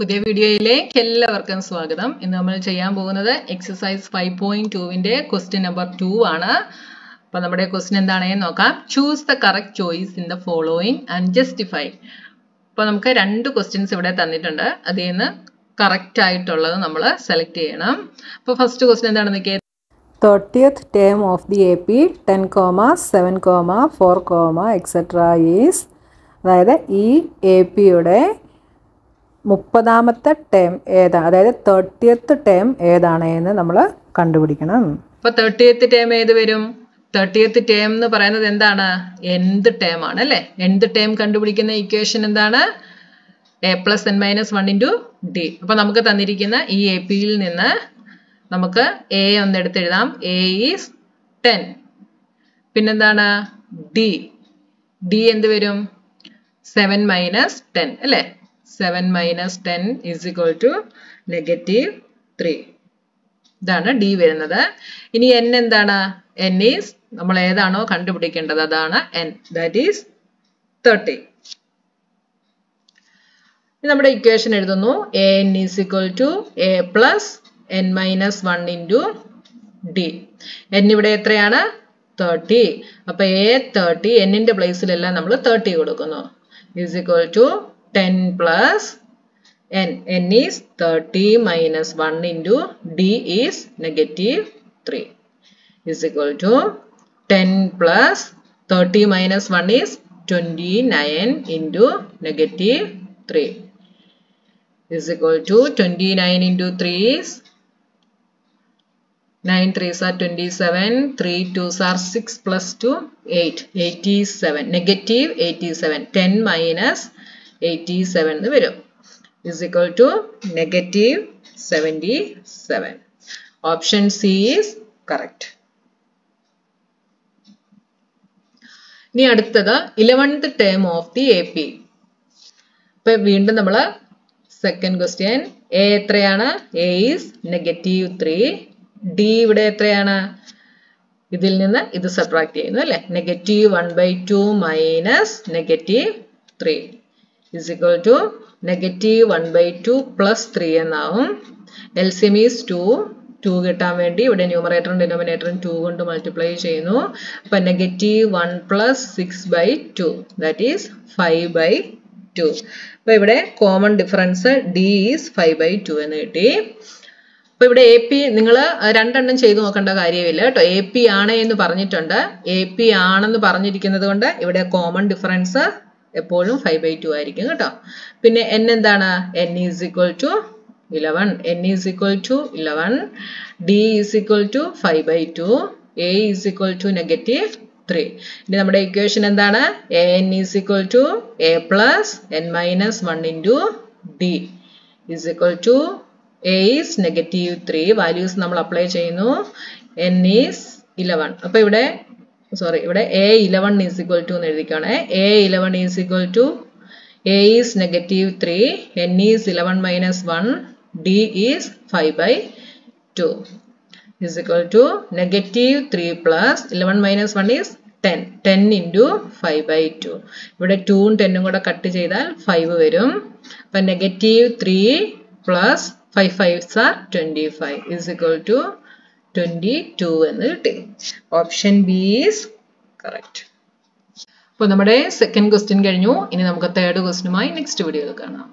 പുതിയ വീഡിയോയിലെ എല്ലാവർക്കും സ്വാഗതം. ഇന്ന് നമ്മൾ ചെയ്യാൻ പോകുന്നത് എക്സസൈസ് 5.2ന്റെ ക്വസ്റ്റ്യൻ നമ്പർ 2 ആണ്. അപ്പോൾ നമ്മുടെ ക്വസ്റ്റ്യൻ എന്താണെന്ന് നോക്കാം. Choose the correct choice in the following and justify. അപ്പോൾ നമുക്ക് രണ്ട് ക്വസ്റ്റ്യൻസ് ഇവിടെ തന്നിട്ടുണ്ട്. അതിൽ നിന്ന് കറക്റ്റ് ആയിട്ടുള്ളത് നമ്മൾ സെലക്ട് ചെയ്യണം. അപ്പോൾ ഫസ്റ്റ് ക്വസ്റ്റ്യൻ എന്താണെന്ന് നോക്കിയാൽ 30th term of the AP 10, 7, 4, etc. is അതായത് ഈ AP യുടെ 30th ടേം ഏതാണ്, അതായത് 30th ടേം ഏതാണ് എന്ന് നമ്മൾ കണ്ടുപിടിക്കണം. അപ്പോൾ 30th ടേം ഏത് വരും? 30th ടേം എന്ന് പറയുന്നത് എന്താണ്? nth ടേം ആണ് അല്ലേ. nth ടേം കണ്ടുപിടിക്കുന്ന ഇക്വേഷൻ എന്താണ്? a + n - 1 × d. അപ്പോൾ നമുക്ക് തന്നിരിക്കുന്ന ഈ എ പിയിൽ നിന്ന് നമുക്ക് a ഒന്ന് എടുത്തെഴുതാം. a is 10. പിന്നെന്താണ് d? d എന്ത് വരും? 7 - 10 അല്ലേ. 7 - 10 is equal to -3. ഇതാണ് d വരുന്നത്. ഇനി n എന്താണ്? n is നമ്മൾ ഏതാണോ കണ്ടുപിടിക്കേണ്ടത് അതാണ് n. that is 30. നമ്മുടെ ഇക്വേഷൻ എഴുതുന്നു. an is equal to a + n - 1 × d. n ഇവിടെ എത്രയാണ്? 30. അപ്പൊ a 30, n ന്റെ പ്ലേസിലെല്ലാം നമ്മൾ 30 കൊടുക്കുന്നു. is equal to 10 + n. n is 30 - 1 × d is -3 is equal to 10 + 30 - 1 is 29 × -3 is equal to 29 × 3 is 9 × 3 are 27, 3 × 2 are 6 + 2 8, 87, -87, 10 - 87 എന്ന് വരും. is equal to -77. Option C is correct. ഇനി അടുത്തത് 11th term of the AP. അപ്പോൾ വീണ്ടും നമ്മൾ സെക്കൻഡ് ക്വസ്റ്റ്യൻ. a എത്രയാണ്? a is -3. d ഇവിടെ എത്രയാണ്? ഇതിൽ നിന്ന് ഇത് സബ്ട്രാക്ട് ചെയ്യുന്നു അല്ലേ. -1/2 - -3 is equal to -1/2 + 3 എന്നാവും. LCM is 2 കിട്ടാൻ വേണ്ടി ഇവിടെ ന്യൂമറേറ്ററും ഡിനോമിനേറ്ററും 2 കൊണ്ട് മൾട്ടിപ്ലൈ ചെയ്യുന്നു. അപ്പോൾ -1 + 6/2 that is 5/2. അപ്പോൾ ഇവിടെ കോമൺ ഡിഫറൻസ് d is 5/2 എന്ന് കിട്ടി. അപ്പോൾ ഇവിടെ AP നിങ്ങൾ രണ്ടെണ്ണം ചെയ്ത് നോക്കേണ്ട കാര്യമില്ല കേട്ടോ. AP ആണ് എന്ന് പറഞ്ഞിട്ടുണ്ട്. AP ആണെന്ന് പറഞ്ഞിരിക്കുന്നത് കൊണ്ട് ഇവിടെ കോമൺ ഡിഫറൻസ് എപ്പോഴും 5/2 ആയിരിക്കും കേട്ടോ. പിന്നെ n എന്താണ്? n is equal to 11. n is equal to 11. d is equal to 5/2. a is equal to -3. ഇനി നമ്മുടെ ഇക്വേഷൻ എന്താണ്? an is equal to a + n - 1 × d is equal to a is -3. Values നമ്മൾ apply ചെയ്യുന്നു. n is 11. അപ്പോൾ ഇവിടെ ഇവിടെ a11 is equal to എന്ന് എഴുതിക്കണേ. a11 is equal to a is -3, n is 11 - 1, d is 5/2 is equal to -3 + 11 - 1 is 10. 10 × 5/2. ഇവിടെ 2 ഉം 10 ഉം കൂടെ കട്ട് ചെയ്താൽ 5 വരും. അപ്പോൾ -3 + 5, 5s are 25 is equal to 22 എന്ന് കിട്ടി. Option B is correct. അപ്പോൾ നമ്മുടെ സെക്കൻഡ് ക്വസ്റ്റ്യൻ കഴിഞ്ഞു. ഇനി നമുക്ക് തേർഡ് ക്വസ്റ്റ്യനുമായി നെക്സ്റ്റ് വീഡിയോയിൽ കാണാം.